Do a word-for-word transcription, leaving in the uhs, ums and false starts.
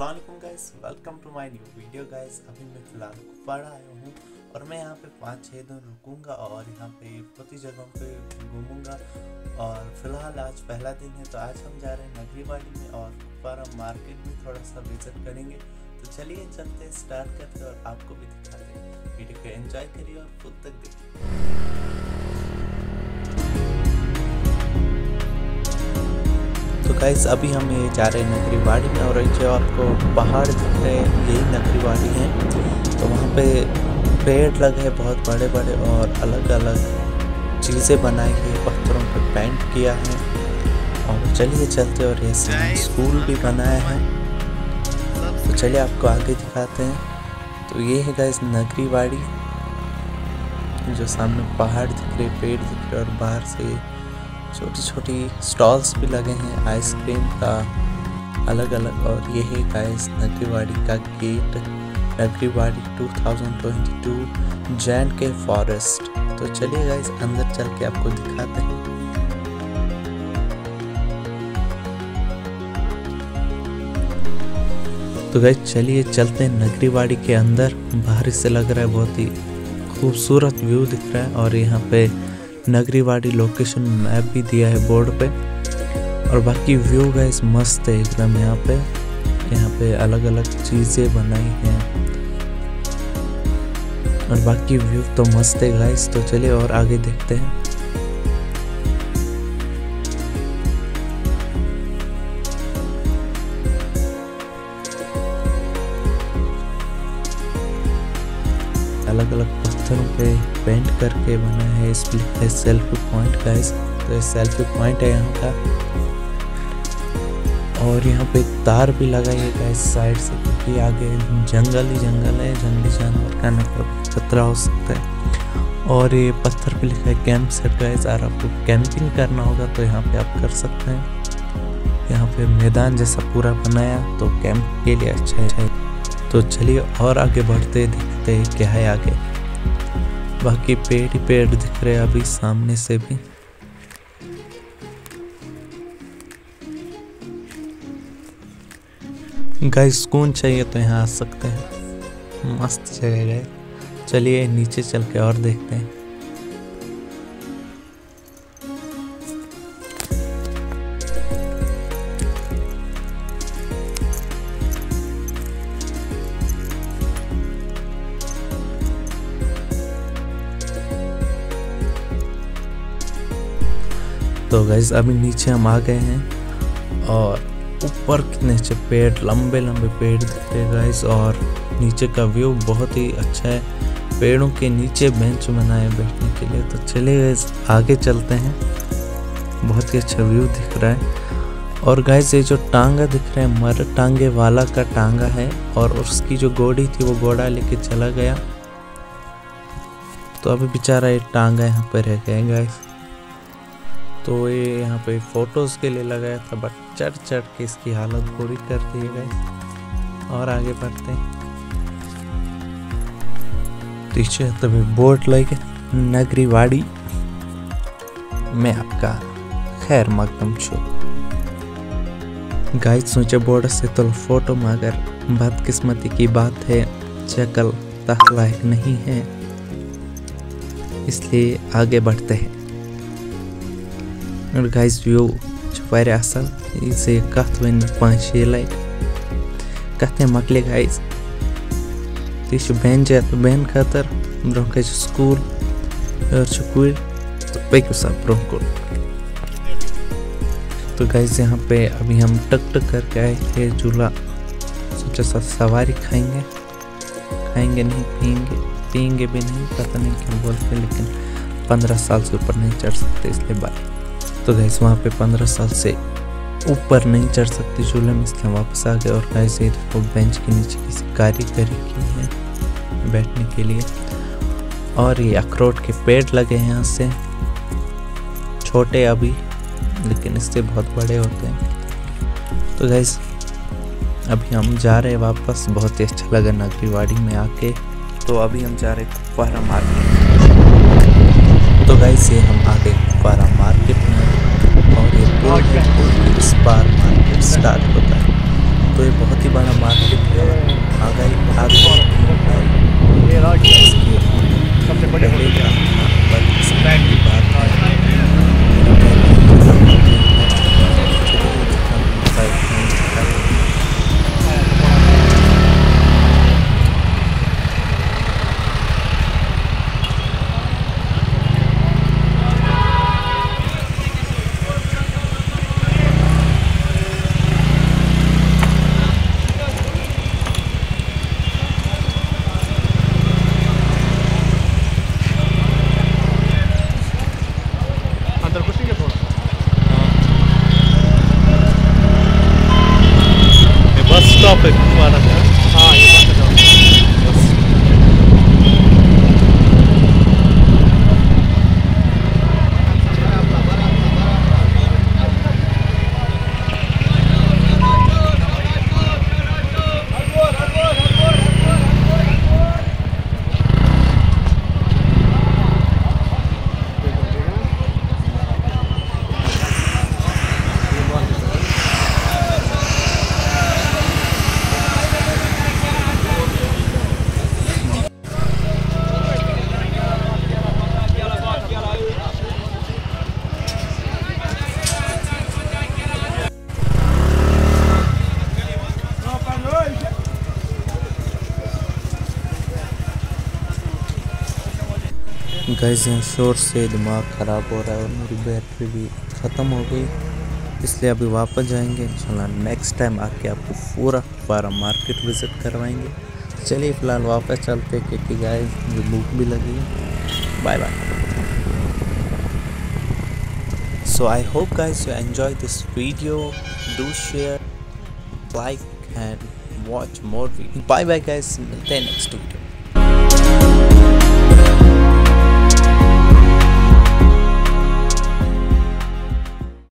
अस्सलाम वालेकुम guys, welcome to my new video guys. अभी मैं फिलहाल कुपवाड़ा आया हूँ और मैं यहाँ पे पाँच छः दिन रुकूंगा और यहाँ पे बहुत ही जगहों पे घूमूंगा। और फिलहाल आज पहला दिन है तो आज हम जा रहे हैं नगरी वारी में और कुपवाड़ा मार्केट में थोड़ा सा विजिट करेंगे। तो चलिए चलते स्टार्ट करते और आपको भी दिखाते हैं। वीडियो को एंजॉय करिए और खुद तक देखिए। तो गाइस अभी हम ये जा रहे हैं नगरी वारी में और जो आपको पहाड़ दिख रहे हैं यही नगरी वारी है। तो वहाँ पे पेड़ लगे हैं बहुत बड़े बड़े और अलग अलग चीज़ें बनाई गई, पत्थरों पर पेंट किया है। और चलिए चलते और ये स्कूल भी बनाया है तो चलिए आपको आगे दिखाते हैं। तो ये है गाइस नगरी वारी, जो सामने पहाड़ दिख रहे, पेड़ दिख रहे और बाहर से छोटी छोटी स्टॉल्स भी लगे हैं आइसक्रीम का अलग अलग। और ये है गाइस नगरी वारी का गेट, नगरी वारी टू थाउजेंड ट्वेंटी टू जैन के फॉरेस्ट। तो चलिए गाइस अंदर चल के आपको दिखाते हैं। तो गाइस चलिए चलते हैं नगरी वारी के अंदर। बाहर से लग रहा है बहुत ही खूबसूरत व्यू दिख रहा है और यहाँ पे नगरी वारी लोकेशन मैप भी दिया है बोर्ड पे। और बाकी व्यू गाइस मस्त है एकदम। यहाँ पे यहाँ पे अलग अलग चीज़ें बनाई हैं और बाकी व्यू तो मस्त है गाइस। तो चलिए और आगे देखते हैं। अलग अलग पत्थरों पे पेंट करके बना है, इसलिए सेल्फी पॉइंट गाइस। तो सेल्फी पॉइंट है यहाँ का। और यहाँ पे तार भी लगाई है गाइस साइड से, क्योंकि आगे जंगल ही जंगल है, जंगली जानवर का मतलब खतरा हो सकता है। और ये पत्थर पे लिखा है कैंप सेट गाइस, और आपको कैंपिंग करना होगा तो यहाँ पे आप कर सकते हैं। यहाँ पे मैदान जैसा पूरा बनाया तो कैंप के लिए अच्छा है। तो चलिए और आगे बढ़ते देखते हैं क्या है आगे। बाकी पेड़ ही पेड़ दिख रहे अभी सामने से भी। गाइस सुकून चाहिए तो यहाँ आ सकते हैं, मस्त जगह है। चलिए नीचे चल के और देखते हैं। तो गाइस अभी नीचे हम आ गए हैं और ऊपर कितने अच्छे पेड़, लंबे लंबे पेड़ दिख रहे गाइस। और नीचे का व्यू बहुत ही अच्छा है, पेड़ों के नीचे बेंच बनाए बैठने के लिए। तो चलिए गाइस आगे चलते हैं, बहुत ही अच्छा व्यू दिख रहा है। और गाइस ये जो टांगा दिख रहा है मर टांगे वाला का टांगा है, और उसकी जो घोड़ी थी वो घोड़ा लेके चला गया तो अभी बेचारा ये टांगा यहाँ पर रह गया गाइस। तो ये यहाँ पे फोटोज़ के लिए लगाया था बट चढ़ चढ़ के इसकी हालत बुरी कर दी गई। और आगे बढ़ते हैं। टीचर तभी बोर्ड लगे नगरी वारी में आपका खैर मकदम छो गाइस। सोचे बोर्ड से तो फोटो मगर बदकिस्मती की बात है शक्ल तखलायक नहीं है, इसलिए आगे बढ़ते हैं। और गाइस व्यू वारिया असल ये कथ वन पाँच शे लट कथे मकले गाइस। तो बेन जत बेन खतर ब्रो स्कूल कुल तो पकू सा ब्रो कुल। तो गाइस यहाँ पे अभी हम टक टक करके आए थे झूला, सोचा सा सवारी खाएंगे खाएंगे नहीं पियेंगे पियेंगे भी नहीं, पता नहीं क्या बोलते, लेकिन पंद्रह साल से ऊपर नहीं चढ़ सकते इसलिए बाय। तो गाइस वहाँ पे पंद्रह साल से ऊपर नहीं चढ़ सकती झूले में, इसलिए वापस आ गए। और गाइस ये देखो बेंच के नीचे किसी कारीगरी की है बैठने के लिए। और ये अखरोट के पेड़ लगे हैं यहाँ से, छोटे अभी लेकिन इससे बहुत बड़े होते हैं। तो गाइस अभी हम जा रहे हैं वापस, बहुत ही अच्छा लगा नगरी वारी में आके। तो अभी हम जा रहे हैं कुपवाड़ा मार्केट। तो गाइस ये हम आ गए कुपवाड़ा मार्केट में और ये पूरा इस पार मार्केट स्टार्ट होता है। तो तो ये बहुत ही बड़ा मार्केट है और महंगाई बहुत स्टॉप है कुपवाड़ा का। हाँ ये बात है बस। गाइस यहाँ शोर से दिमाग ख़राब हो रहा है और मेरी बैटरी भी ख़त्म हो गई, इसलिए अभी वापस जाएंगे। इंशाल्लाह नेक्स्ट टाइम आके आपको पूरा कुपवाड़ा मार्केट विज़िट करवाएंगे। चलिए फ़िलहाल वापस चलते हैं क्योंकि गाइस मुझे भूख भी लगी है। Bye bye. So I hope guys you enjoy this video, do share, like and watch more video. Bye bye guys, मिलते हैं नेक्स्ट वीडियो।